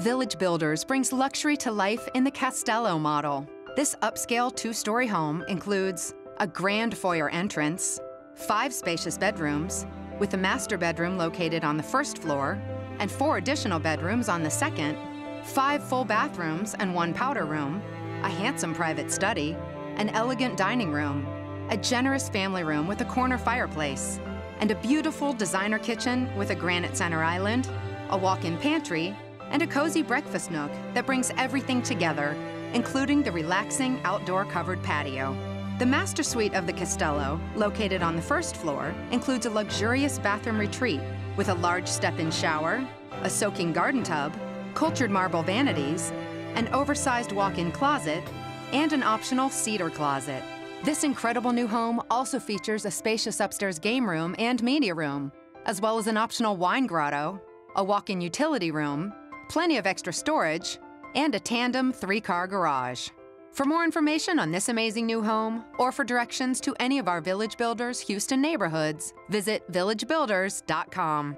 Village Builders brings luxury to life in the Castello model. This upscale two-story home includes a grand foyer entrance, 5 spacious bedrooms, with a master bedroom located on the first floor, and 4 additional bedrooms on the second, 5 full bathrooms and 1 powder room, a handsome private study, an elegant dining room, a generous family room with a corner fireplace, and a beautiful designer kitchen with a granite center island, a walk-in pantry, and a cozy breakfast nook that brings everything together, including the relaxing outdoor covered patio. The master suite of the Castello, located on the first floor, includes a luxurious bathroom retreat with a large step-in shower, a soaking garden tub, cultured marble vanities, an oversized walk-in closet, and an optional cedar closet. This incredible new home also features a spacious upstairs game room and media room, as well as an optional wine grotto, a walk-in utility room, plenty of extra storage, and a tandem 3-car garage. For more information on this amazing new home, or for directions to any of our Village Builders Houston neighborhoods, visit VillageBuilders.com.